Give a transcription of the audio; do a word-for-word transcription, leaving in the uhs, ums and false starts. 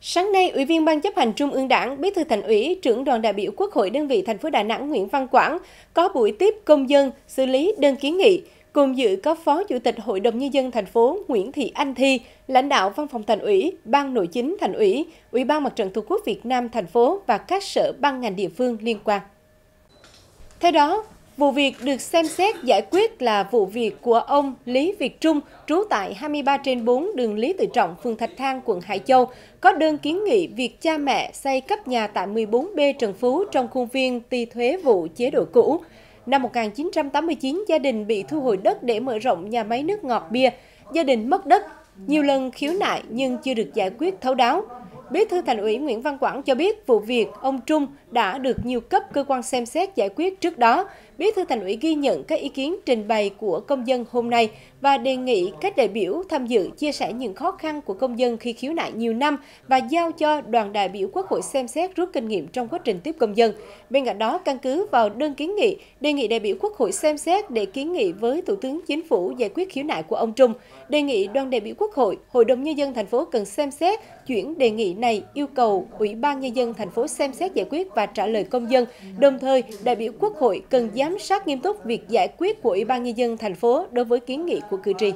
Sáng nay, Ủy viên Ban chấp hành Trung ương Đảng, Bí thư Thành ủy, trưởng đoàn đại biểu Quốc hội đơn vị thành phố Đà Nẵng Nguyễn Văn Quảng có buổi tiếp công dân xử lý đơn kiến nghị. Cùng dự có Phó Chủ tịch Hội đồng Nhân dân thành phố Nguyễn Thị Anh Thi, lãnh đạo Văn phòng Thành ủy, Ban Nội chính Thành ủy, Ủy ban Mặt trận Tổ quốc Việt Nam thành phố và các sở ban ngành địa phương liên quan. Theo đó, vụ việc được xem xét giải quyết là vụ việc của ông Lý Việt Trung, trú tại hai mươi ba trên bốn đường Lý Tự Trọng, phường Thạch Thang, quận Hải Châu, có đơn kiến nghị việc cha mẹ xây cấp nhà tại mười bốn B Trần Phú trong khuôn viên ti thuế vụ chế độ cũ. Năm một nghìn chín trăm tám mươi chín, gia đình bị thu hồi đất để mở rộng nhà máy nước ngọt bia. Gia đình mất đất, nhiều lần khiếu nại nhưng chưa được giải quyết thấu đáo. Bí thư Thành ủy Nguyễn Văn Quảng cho biết vụ việc ông Trung đã được nhiều cấp cơ quan xem xét giải quyết trước đó. Bí thư Thành ủy ghi nhận các ý kiến trình bày của công dân hôm nay và đề nghị các đại biểu tham dự chia sẻ những khó khăn của công dân khi khiếu nại nhiều năm và giao cho đoàn đại biểu Quốc hội xem xét rút kinh nghiệm trong quá trình tiếp công dân. Bên cạnh đó, căn cứ vào đơn kiến nghị, đề nghị đại biểu Quốc hội xem xét để kiến nghị với Thủ tướng Chính phủ giải quyết khiếu nại của ông Trung. Đề nghị đoàn đại biểu Quốc hội, Hội đồng Nhân dân thành phố cần xem xét chuyển đề nghị này yêu cầu Ủy ban Nhân dân thành phố xem xét giải quyết và trả lời công dân. Đồng thời, đại biểu Quốc hội cần giám sát nghiêm túc việc giải quyết của Ủy ban Nhân dân thành phố đối với kiến nghị của cử tri.